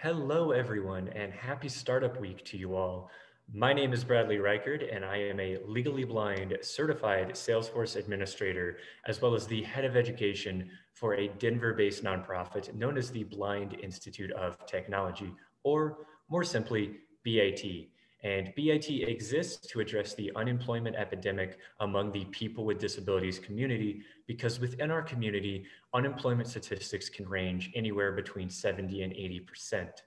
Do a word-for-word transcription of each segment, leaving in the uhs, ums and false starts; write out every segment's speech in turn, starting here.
Hello, everyone, and happy Startup Week to you all. My name is Bradley Rikard, and I am a legally blind certified Salesforce administrator, as well as the head of education for a Denver-based nonprofit known as the Blind Institute of Technology, or more simply, B A T. And B A T exists to address the unemployment epidemic among the people with disabilities community, because within our community, unemployment statistics can range anywhere between seventy and eighty percent.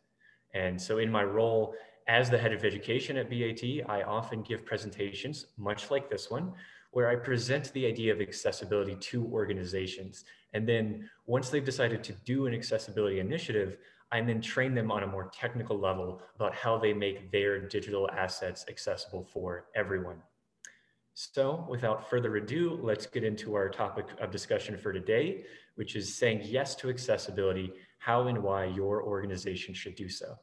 And so in my role as the head of education at B A T, I often give presentations, much like this one, where I present the idea of accessibility to organizations. And then once they've decided to do an accessibility initiative, and then train them on a more technical level about how they make their digital assets accessible for everyone. So without further ado, let's get into our topic of discussion for today, which is saying yes to accessibility, how and why your organization should do so.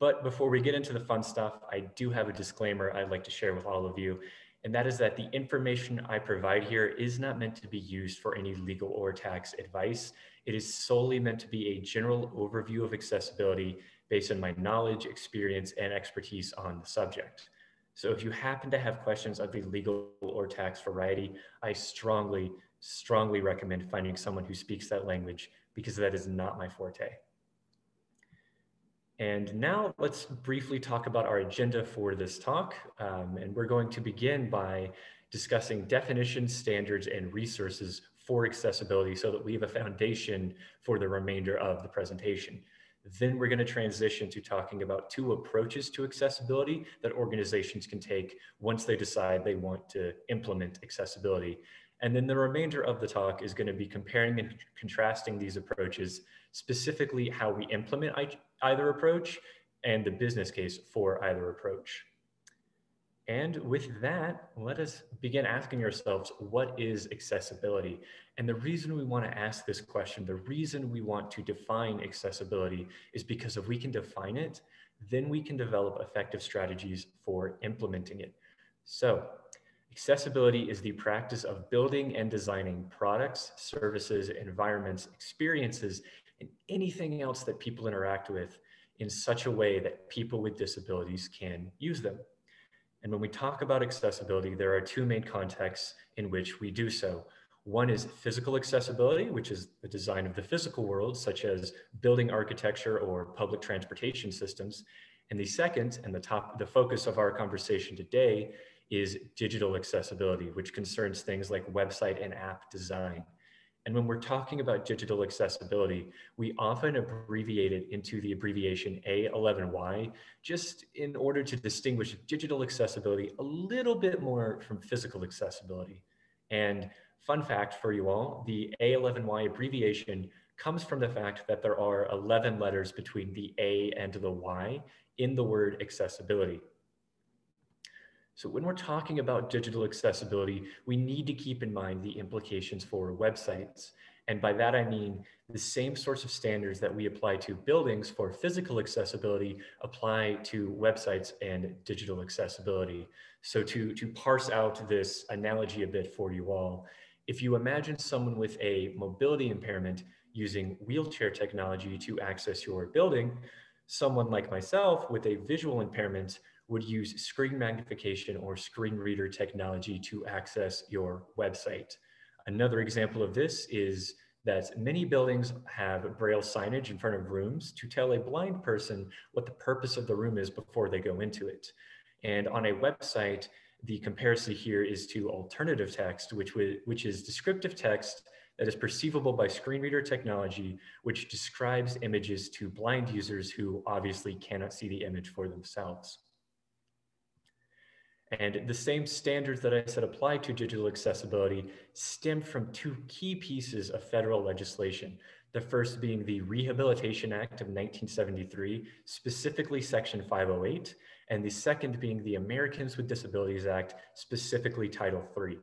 But before we get into the fun stuff, I do have a disclaimer I'd like to share with all of you, and that is that the information I provide here is not meant to be used for any legal or tax advice. It is solely meant to be a general overview of accessibility based on my knowledge, experience, and expertise on the subject. So if you happen to have questions of the legal or tax variety, I strongly, strongly recommend finding someone who speaks that language, because that is not my forte. And now let's briefly talk about our agenda for this talk. Um, and we're going to begin by discussing definitions, standards, and resources for accessibility, so that we have a foundation for the remainder of the presentation. Then we're going to transition to talking about two approaches to accessibility that organizations can take once they decide they want to implement accessibility. And then the remainder of the talk is going to be comparing and contrasting these approaches, specifically how we implement either approach and the business case for either approach. And with that, let us begin asking ourselves, what is accessibility? And the reason we want to ask this question, the reason we want to define accessibility, is because if we can define it, then we can develop effective strategies for implementing it. So accessibility is the practice of building and designing products, services, environments, experiences, and anything else that people interact with in such a way that people with disabilities can use them. And when we talk about accessibility, there are two main contexts in which we do so. One is physical accessibility, which is the design of the physical world, such as building architecture or public transportation systems. And the second, and the top, the focus of our conversation today, is digital accessibility, which concerns things like website and app design. And when we're talking about digital accessibility, we often abbreviate it into the abbreviation A eleven Y, just in order to distinguish digital accessibility a little bit more from physical accessibility. And fun fact for you all, the A eleven Y abbreviation comes from the fact that there are eleven letters between the A and the Y in the word accessibility. So when we're talking about digital accessibility, we need to keep in mind the implications for websites. And by that, I mean the same sorts of standards that we apply to buildings for physical accessibility apply to websites and digital accessibility. So to, to parse out this analogy a bit for you all, if you imagine someone with a mobility impairment using wheelchair technology to access your building, someone like myself with a visual impairment would use screen magnification or screen reader technology to access your website. Another example of this is that many buildings have braille signage in front of rooms to tell a blind person what the purpose of the room is before they go into it. And on a website, the comparison here is to alternative text, which, which is descriptive text that is perceivable by screen reader technology, which describes images to blind users who obviously cannot see the image for themselves. And the same standards that I said apply to digital accessibility stem from two key pieces of federal legislation. The first being the Rehabilitation Act of nineteen seventy-three, specifically Section five oh eight, and the second being the Americans with Disabilities Act, specifically Title three.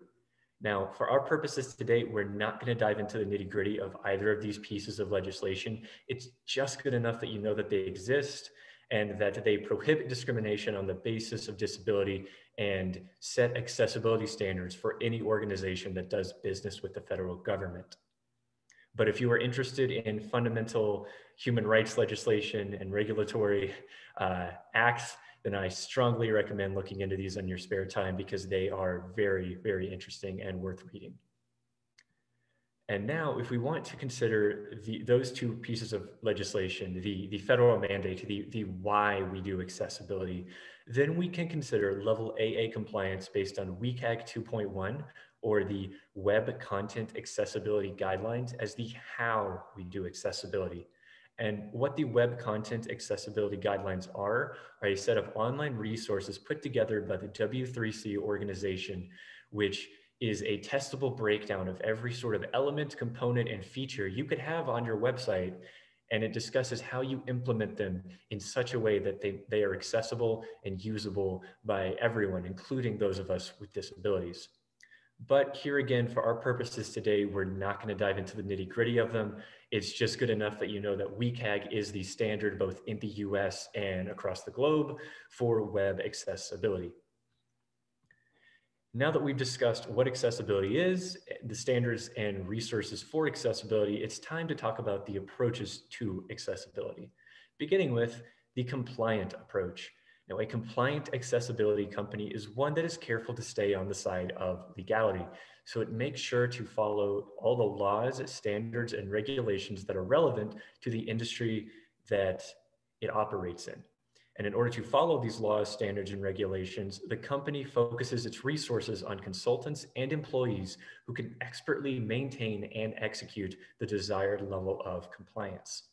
Now, for our purposes today, we're not going to dive into the nitty-gritty of either of these pieces of legislation. It's just good enough that you know that they exist, and that they prohibit discrimination on the basis of disability and set accessibility standards for any organization that does business with the federal government. But if you are interested in fundamental human rights legislation and regulatory uh, acts, then I strongly recommend looking into these on your spare time, because they are very, very interesting and worth reading. And now, if we want to consider the, those two pieces of legislation, the, the federal mandate, the, the why we do accessibility, then we can consider level A A compliance based on W C A G two point one, or the Web Content Accessibility Guidelines, as the how we do accessibility. And what the Web Content Accessibility Guidelines are, are a set of online resources put together by the W three C organization, which is a testable breakdown of every sort of element, component, and feature you could have on your website. And it discusses how you implement them in such a way that they, they are accessible and usable by everyone, including those of us with disabilities. But here again, for our purposes today, we're not going to dive into the nitty gritty of them. It's just good enough that you know that W C A G is the standard both in the U S and across the globe for web accessibility. Now that we've discussed what accessibility is, the standards and resources for accessibility, it's time to talk about the approaches to accessibility, beginning with the compliant approach. Now, a compliant accessibility company is one that is careful to stay on the side of legality. So it makes sure to follow all the laws, standards, and regulations that are relevant to the industry that it operates in. And in order to follow these laws, standards, and regulations, the company focuses its resources on consultants and employees who can expertly maintain and execute the desired level of compliance.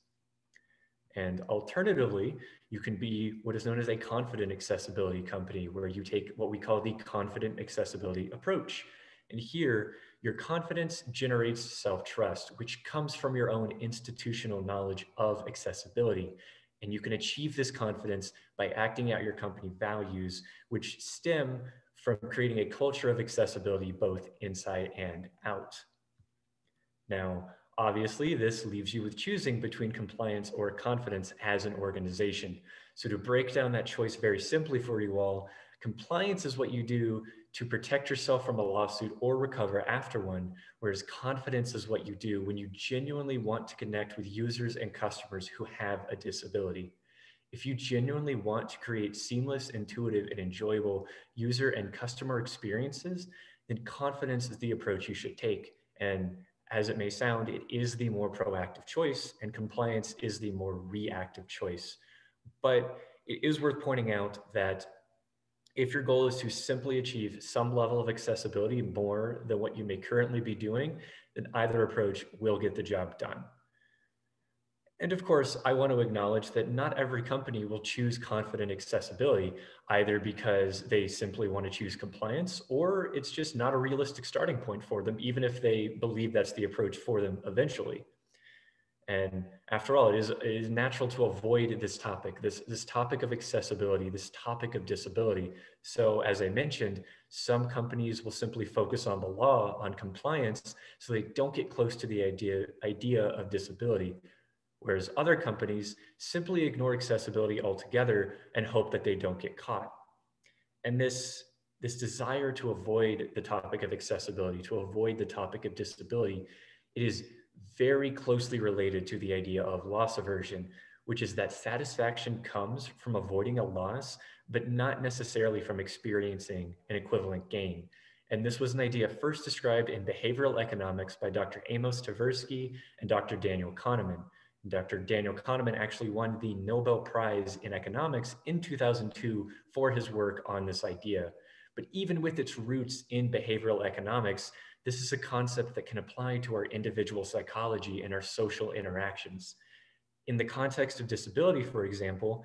And alternatively, you can be what is known as a confident accessibility company, where you take what we call the confident accessibility approach. And here, your confidence generates self-trust, which comes from your own institutional knowledge of accessibility. And you can achieve this confidence by acting out your company values, which stem from creating a culture of accessibility both inside and out. Now, obviously, this leaves you with choosing between compliance or confidence as an organization. So to break down that choice very simply for you all, compliance is what you do to protect yourself from a lawsuit or recover after one, whereas confidence is what you do when you genuinely want to connect with users and customers who have a disability. If you genuinely want to create seamless, intuitive, and enjoyable user and customer experiences, then confidence is the approach you should take. And as it may sound, it is the more proactive choice, and compliance is the more reactive choice. But it is worth pointing out that if your goal is to simply achieve some level of accessibility more than what you may currently be doing, then either approach will get the job done. And of course, I want to acknowledge that not every company will choose confident accessibility, either because they simply want to choose compliance, or it's just not a realistic starting point for them, even if they believe that's the approach for them eventually. And after all, it is, it is natural to avoid this topic, this, this topic of accessibility, this topic of disability. So as I mentioned, some companies will simply focus on the law, on compliance, so they don't get close to the idea, idea of disability. Whereas other companies simply ignore accessibility altogether and hope that they don't get caught. And this, this desire to avoid the topic of accessibility, to avoid the topic of disability, it is very closely related to the idea of loss aversion, which is that satisfaction comes from avoiding a loss, but not necessarily from experiencing an equivalent gain. And this was an idea first described in behavioral economics by Doctor Amos Tversky and Doctor Daniel Kahneman. Doctor Daniel Kahneman actually won the Nobel Prize in Economics in two thousand two for his work on this idea. But even with its roots in behavioral economics, this is a concept that can apply to our individual psychology and our social interactions. In the context of disability, for example,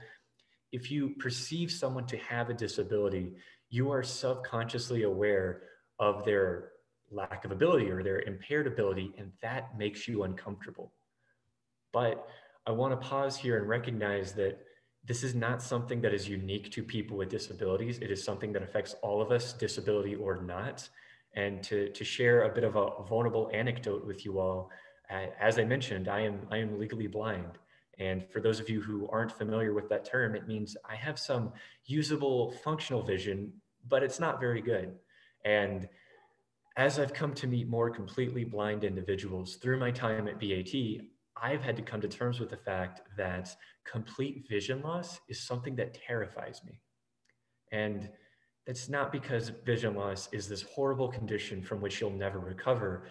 if you perceive someone to have a disability, you are subconsciously aware of their lack of ability or their impaired ability, and that makes you uncomfortable. But I want to pause here and recognize that this is not something that is unique to people with disabilities. It is something that affects all of us, disability or not. And to, to share a bit of a vulnerable anecdote with you all, uh, as I mentioned, I am, I am legally blind. And for those of you who aren't familiar with that term, it means I have some usable functional vision, but it's not very good. And As I've come to meet more completely blind individuals through my time at B A T, I've had to come to terms with the fact that complete vision loss is something that terrifies me. And that's not because vision loss is this horrible condition from which you'll never recover,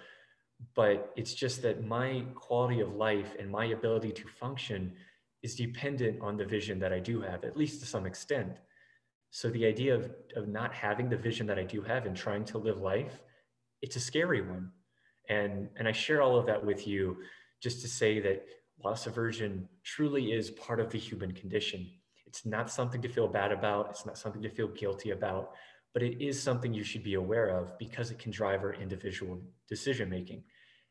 but it's just that my quality of life and my ability to function is dependent on the vision that I do have, at least to some extent. So the idea of, of not having the vision that I do have and trying to live life, it's a scary one. And, and I share all of that with you just to say that loss aversion truly is part of the human condition. It's not something to feel bad about. It's not something to feel guilty about, but it is something you should be aware of because it can drive our individual decision-making.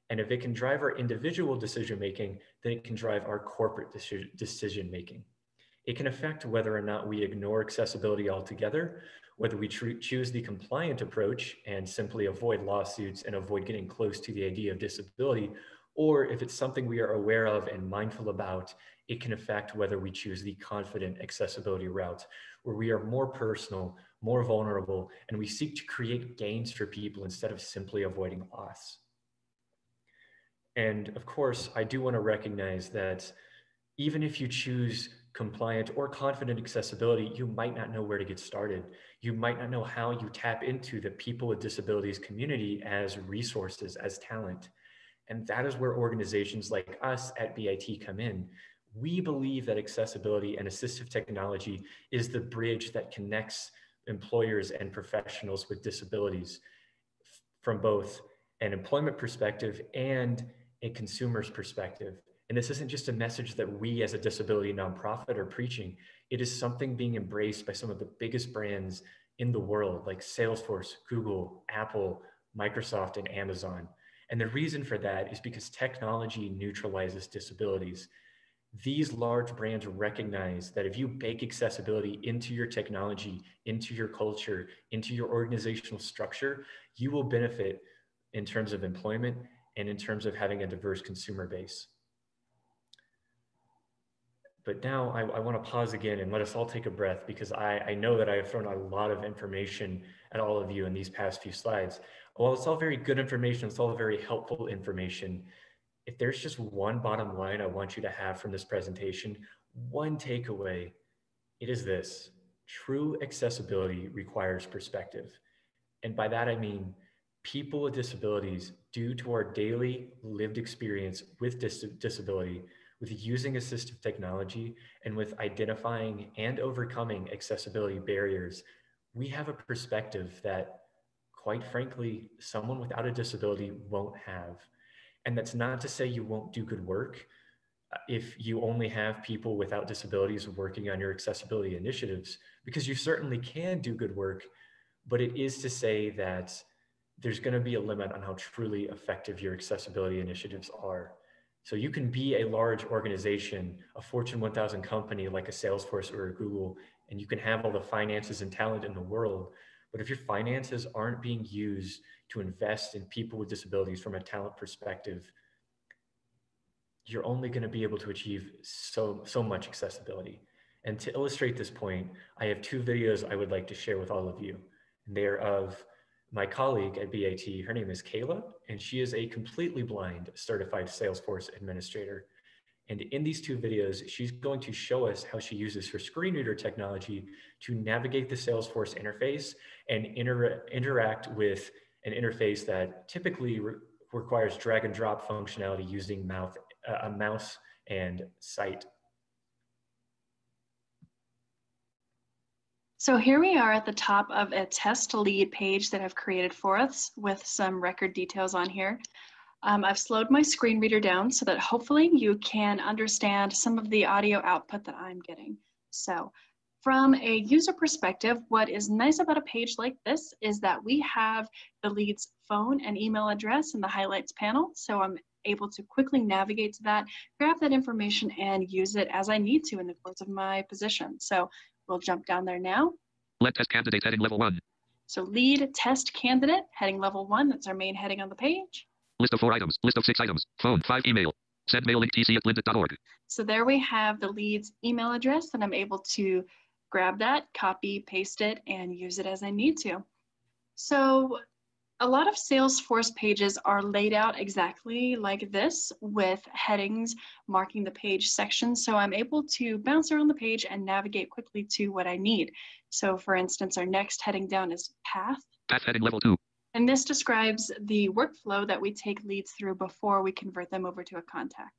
And if it can drive our individual decision-making, then it can drive our corporate decision-making. It can affect whether or not we ignore accessibility altogether, whether we choose the compliant approach and simply avoid lawsuits and avoid getting close to the idea of disability, or if it's something we are aware of and mindful about, it can affect whether we choose the confident accessibility route, where we are more personal, more vulnerable, and we seek to create gains for people instead of simply avoiding loss. And of course, I do want to recognize that even if you choose compliant or confident accessibility, you might not know where to get started. You might not know how you tap into the people with disabilities community as resources, as talent. And that is where organizations like us at B I T come in. We believe that accessibility and assistive technology is the bridge that connects employers and professionals with disabilities from both an employment perspective and a consumer's perspective. And this isn't just a message that we as a disability nonprofit are preaching. It is something being embraced by some of the biggest brands in the world, like Salesforce, Google, Apple, Microsoft, and Amazon. And the reason for that is because technology neutralizes disabilities. These large brands recognize that if you bake accessibility into your technology, into your culture, into your organizational structure, you will benefit in terms of employment and in terms of having a diverse consumer base. But now I, I want to pause again and let us all take a breath, because I, I know that I have thrown a lot of information at all of you in these past few slides. While it's all very good information, it's all very helpful information. If there's just one bottom line I want you to have from this presentation, one takeaway, it is this: true accessibility requires perspective. And by that, I mean, people with disabilities, due to our daily lived experience with dis disability, with using assistive technology, and with identifying and overcoming accessibility barriers, we have a perspective that, quite frankly, someone without a disability won't have. And that's not to say you won't do good work if you only have people without disabilities working on your accessibility initiatives, because you certainly can do good work, but it is to say that there's going to be a limit on how truly effective your accessibility initiatives are. So you can be a large organization, a Fortune one thousand company like a Salesforce or a Google, and you can have all the finances and talent in the world. But if your finances aren't being used to invest in people with disabilities from a talent perspective, you're only going to be able to achieve so, so much accessibility. And to illustrate this point, I have two videos I would like to share with all of you. And they are of my colleague at B A T. Her name is Kayla, and she is a completely blind certified Salesforce administrator. And in these two videos, she's going to show us how she uses her screen reader technology to navigate the Salesforce interface and inter interact with an interface that typically re requires drag and drop functionality using mouth, uh, a mouse and sight. So here we are at the top of a test lead page that I've created for us with some record details on here. Um, I've slowed my screen reader down so that hopefully you can understand some of the audio output that I'm getting. So from a user perspective, what is nice about a page like this is that we have the lead's phone and email address in the highlights panel. So I'm able to quickly navigate to that, grab that information, and use it as I need to in the course of my position. So we'll jump down there now. Let test candidate heading level one. So lead test candidate heading level one. That's our main heading on the page. List of four items. List of six items. Phone, five email. Send mail link t c at lynda dot org. So there we have the lead's email address, and I'm able to grab that, copy, paste it, and use it as I need to. So a lot of Salesforce pages are laid out exactly like this, with headings marking the page section, so I'm able to bounce around the page and navigate quickly to what I need. So for instance, our next heading down is Path. Path heading level two. And this describes the workflow that we take leads through before we convert them over to a contact.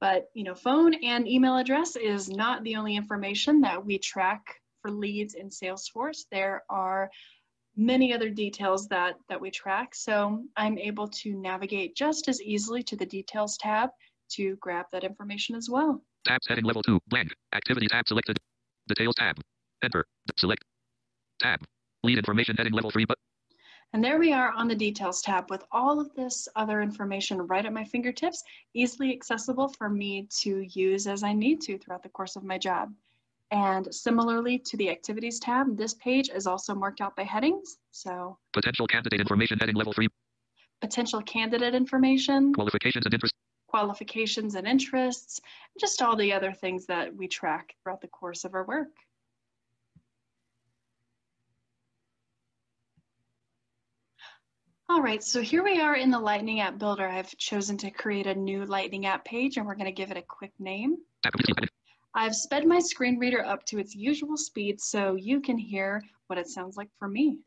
But, you know, phone and email address is not the only information that we track for leads in Salesforce. There are many other details that, that we track. So I'm able to navigate just as easily to the Details tab to grab that information as well. Tabs heading level two, blank, Activity tab selected, Details tab, Enter, Select, Tab, Lead information heading level three, but. And there we are on the Details tab with all of this other information right at my fingertips, easily accessible for me to use as I need to throughout the course of my job. And similarly to the Activities tab, this page is also marked out by headings. So potential candidate information heading level three. Potential candidate information. Qualifications and interests. Qualifications and interests. Just all the other things that we track throughout the course of our work. All right, so here we are in the Lightning App Builder. I've chosen to create a new Lightning App page, and we're going to give it a quick name. I've sped my screen reader up to its usual speed so you can hear what it sounds like for me.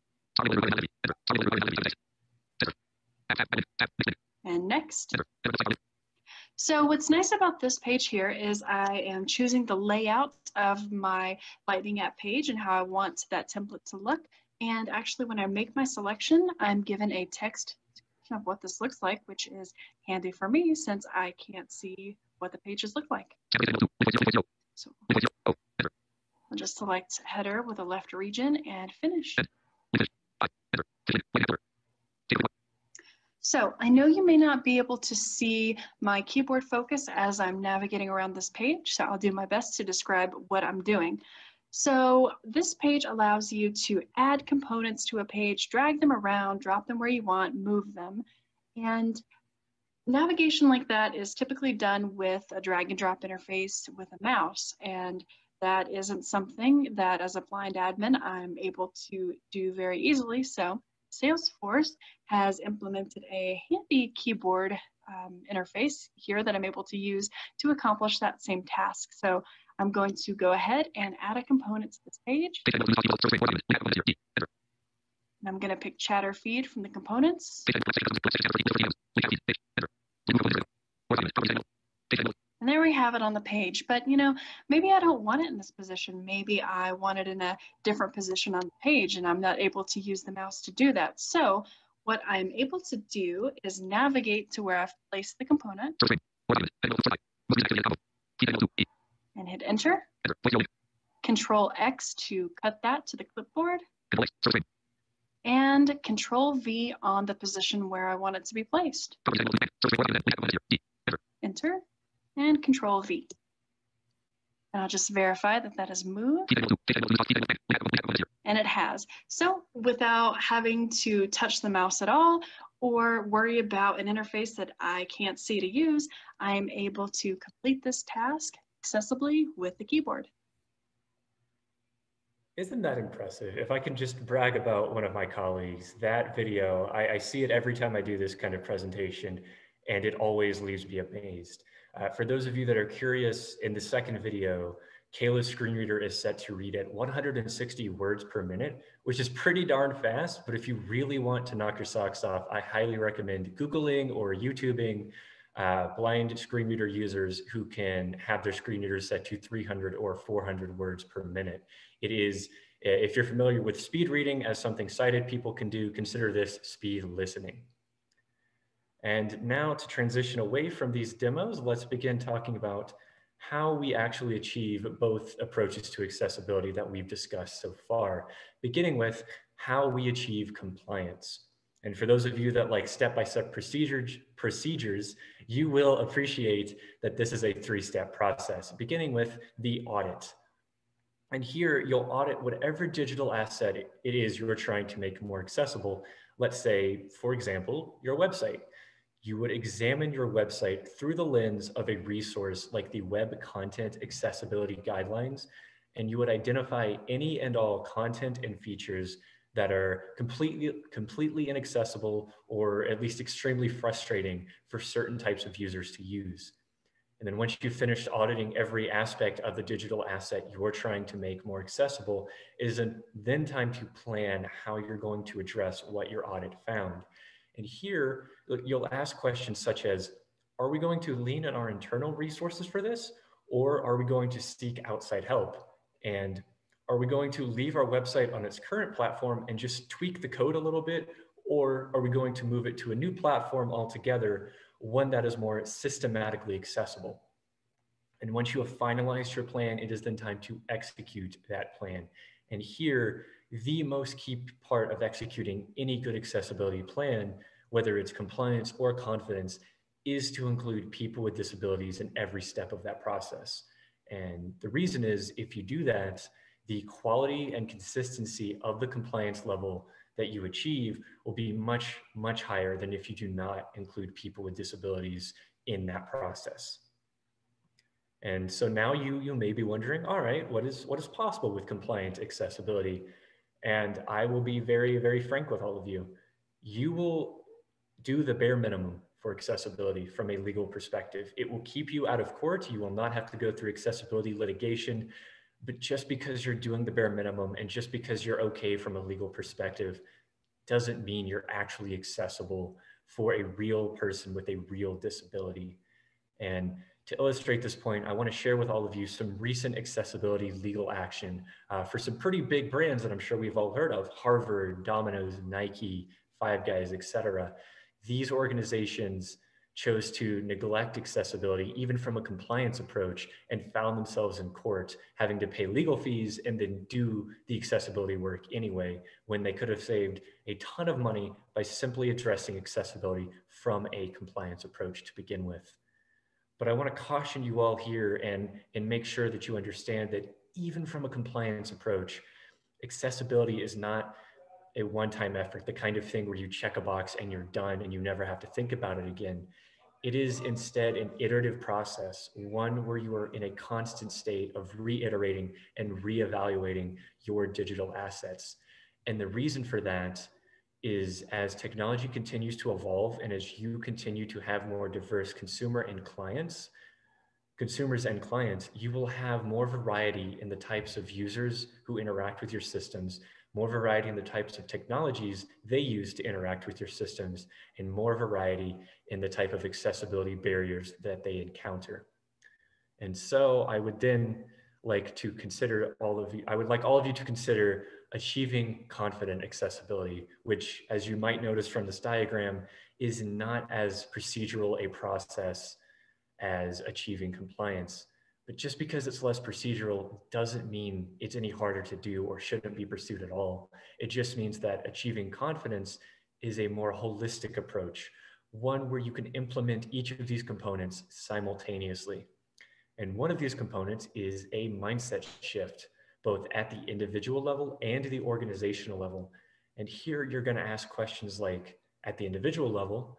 And next. So what's nice about this page here is I am choosing the layout of my Lightning App page and how I want that template to look. And actually, when I make my selection, I'm given a text of what this looks like, which is handy for me since I can't see what the pages look like. So I'll just select header with a left region and finish. So I know you may not be able to see my keyboard focus as I'm navigating around this page, so I'll do my best to describe what I'm doing. So this page allows you to add components to a page, drag them around, drop them where you want, move them. And navigation like that is typically done with a drag and drop interface with a mouse. And that isn't something that as a blind admin, I'm able to do very easily. So Salesforce has implemented a handy keyboard um, interface here that I'm able to use to accomplish that same task. So I'm going to go ahead and add a component to this page. And I'm going to pick Chatter Feed from the components. And there we have it on the page. But, you know, maybe I don't want it in this position. Maybe I want it in a different position on the page, and I'm not able to use the mouse to do that. So what I'm able to do is navigate to where I've placed the component and hit Enter. Control X to cut that to the clipboard. And Control V on the position where I want it to be placed. Enter. And Control V. And I'll just verify that that has moved. And it has. So without having to touch the mouse at all, or worry about an interface that I can't see to use, I am able to complete this task accessibly with the keyboard. Isn't that impressive? If I can just brag about one of my colleagues, that video, I, I see it every time I do this kind of presentation, and it always leaves me amazed. Uh, for those of you that are curious, in the second video, Kayla's screen reader is set to read at one hundred sixty words per minute, which is pretty darn fast, but if you really want to knock your socks off, I highly recommend Googling or YouTubing Uh, blind screen reader users who can have their screen readers set to three hundred or four hundred words per minute. It is, if you're familiar with speed reading as something sighted people can do, consider this speed listening. And now to transition away from these demos, let's begin talking about how we actually achieve both approaches to accessibility that we've discussed so far, beginning with how we achieve compliance. And for those of you that like step-by-step procedures, procedures, you will appreciate that this is a three-step process, beginning with the audit. And here you'll audit whatever digital asset it is you're trying to make more accessible. Let's say, for example, your website. You would examine your website through the lens of a resource like the Web Content Accessibility Guidelines, and you would identify any and all content and features that are completely, completely inaccessible or at least extremely frustrating for certain types of users to use. And then once you've finished auditing every aspect of the digital asset you're trying to make more accessible, it is then time to plan how you're going to address what your audit found. And here, you'll ask questions such as, are we going to lean on our internal resources for this? Or are we going to seek outside help? And are we going to leave our website on its current platform and just tweak the code a little bit? Or are we going to move it to a new platform altogether, one that is more systematically accessible? And once you have finalized your plan, it is then time to execute that plan. And here, the most key part of executing any good accessibility plan, whether it's compliance or confidence, is to include people with disabilities in every step of that process. And the reason is, if you do that, the quality and consistency of the compliance level that you achieve will be much, much higher than if you do not include people with disabilities in that process. And so now you, you may be wondering, all right, what is, what is possible with compliant accessibility? And I will be very, very frank with all of you. You will do the bare minimum for accessibility from a legal perspective. It will keep you out of court. You will not have to go through accessibility litigation, but just because you're doing the bare minimum and just because you're okay from a legal perspective doesn't mean you're actually accessible for a real person with a real disability. And to illustrate this point, I want to share with all of you some recent accessibility legal action uh, for some pretty big brands that I'm sure we've all heard of: Harvard, Domino's, Nike, Five Guys, et cetera. These organizations chose to neglect accessibility, even from a compliance approach, and found themselves in court having to pay legal fees and then do the accessibility work anyway, when they could have saved a ton of money by simply addressing accessibility from a compliance approach to begin with. But I want to caution you all here and, and make sure that you understand that even from a compliance approach, accessibility is not a one-time effort, the kind of thing where you check a box and you're done and you never have to think about it again. It is instead an iterative process, one where you are in a constant state of reiterating and reevaluating your digital assets. And the reason for that is, as technology continues to evolve and as you continue to have more diverse consumer and clients, consumers and clients, you will have more variety in the types of users who interact with your systems, more variety in the types of technologies they use to interact with your systems, and more variety in the type of accessibility barriers that they encounter. And so I would then like to consider all of you, I would like all of you to consider achieving confident accessibility, which, as you might notice from this diagram, is not as procedural a process as achieving compliance. But just because it's less procedural doesn't mean it's any harder to do or shouldn't be pursued at all. It just means that achieving confidence is a more holistic approach, one where you can implement each of these components simultaneously. And one of these components is a mindset shift, both at the individual level and the organizational level. And here you're going to ask questions like, at the individual level,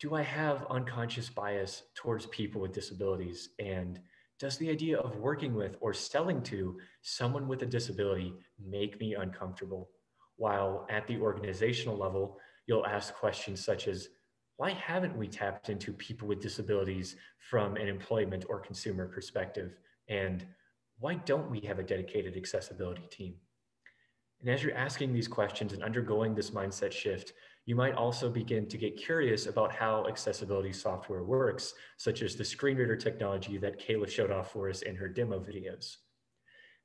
do I have unconscious bias towards people with disabilities? And does the idea of working with or selling to someone with a disability make me uncomfortable? While at the organizational level, you'll ask questions such as, why haven't we tapped into people with disabilities from an employment or consumer perspective? And why don't we have a dedicated accessibility team? And as you're asking these questions and undergoing this mindset shift, you might also begin to get curious about how accessibility software works, such as the screen reader technology that Kayla showed off for us in her demo videos.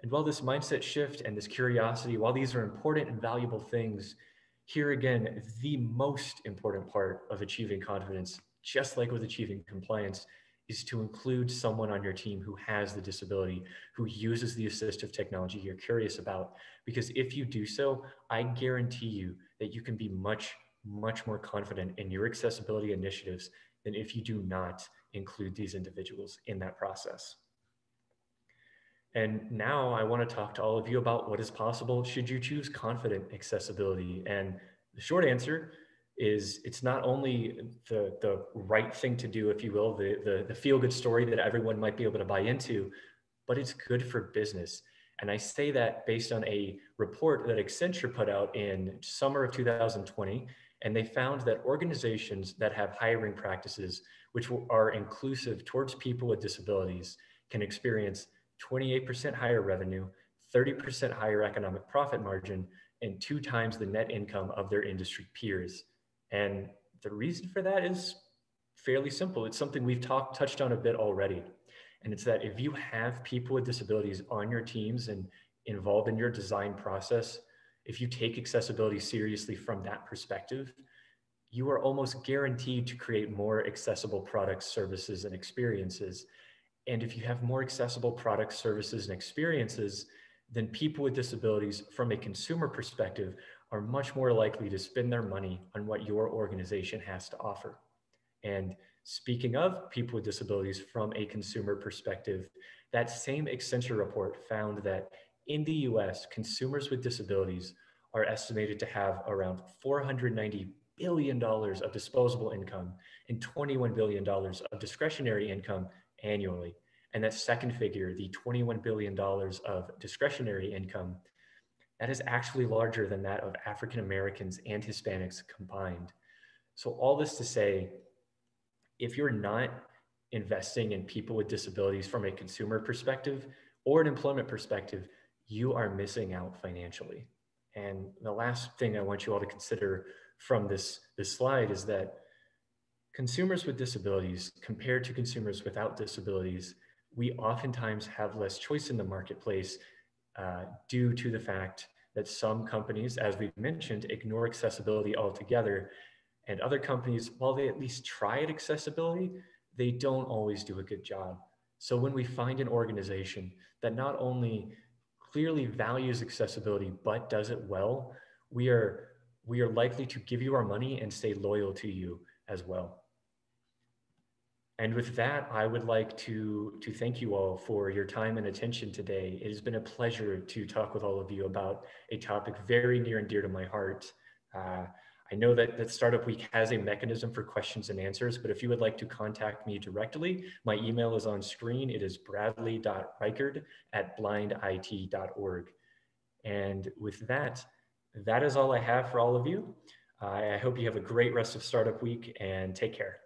And while this mindset shift and this curiosity, while these are important and valuable things, here again, the most important part of achieving confidence, just like with achieving compliance, is to include someone on your team who has the disability, who uses the assistive technology you're curious about. Because if you do so, I guarantee you that you can be much much more confident in your accessibility initiatives than if you do not include these individuals in that process. And now I want to talk to all of you about what is possible should you choose confident accessibility. And the short answer is, it's not only the, the right thing to do, if you will, the, the, the feel-good story that everyone might be able to buy into, but it's good for business. And I say that based on a report that Accenture put out in summer of two thousand twenty, and they found that organizations that have hiring practices which are inclusive towards people with disabilities can experience twenty-eight percent higher revenue, thirty percent higher economic profit margin, and two times the net income of their industry peers. And the reason for that is fairly simple. It's something we've talked touched on a bit already. And it's that if you have people with disabilities on your teams and involved in your design process, if you take accessibility seriously from that perspective, you are almost guaranteed to create more accessible products, services, and experiences. And if you have more accessible products, services, and experiences, then people with disabilities from a consumer perspective are much more likely to spend their money on what your organization has to offer. And speaking of people with disabilities from a consumer perspective, that same Accenture report found that in the U S, consumers with disabilities are estimated to have around four hundred ninety billion dollars of disposable income and twenty-one billion dollars of discretionary income annually. And that second figure, the twenty-one billion dollars of discretionary income, that is actually larger than that of African Americans and Hispanics combined. So all this to say, if you're not investing in people with disabilities from a consumer perspective or an employment perspective, you are missing out financially. And the last thing I want you all to consider from this, this slide is that consumers with disabilities compared to consumers without disabilities, we oftentimes have less choice in the marketplace uh, due to the fact that some companies, as we've mentioned, ignore accessibility altogether. And other companies, while they at least try at accessibility, they don't always do a good job. So when we find an organization that not only clearly values accessibility, but does it well, we are, we are likely to give you our money and stay loyal to you as well. And with that, I would like to, to thank you all for your time and attention today. It has been a pleasure to talk with all of you about a topic very near and dear to my heart. Uh, I know that, that Startup Week has a mechanism for questions and answers, but if you would like to contact me directly, my email is on screen. It is bradley dot rikard at blindit dot org. And with that, that is all I have for all of you. I hope you have a great rest of Startup Week and take care.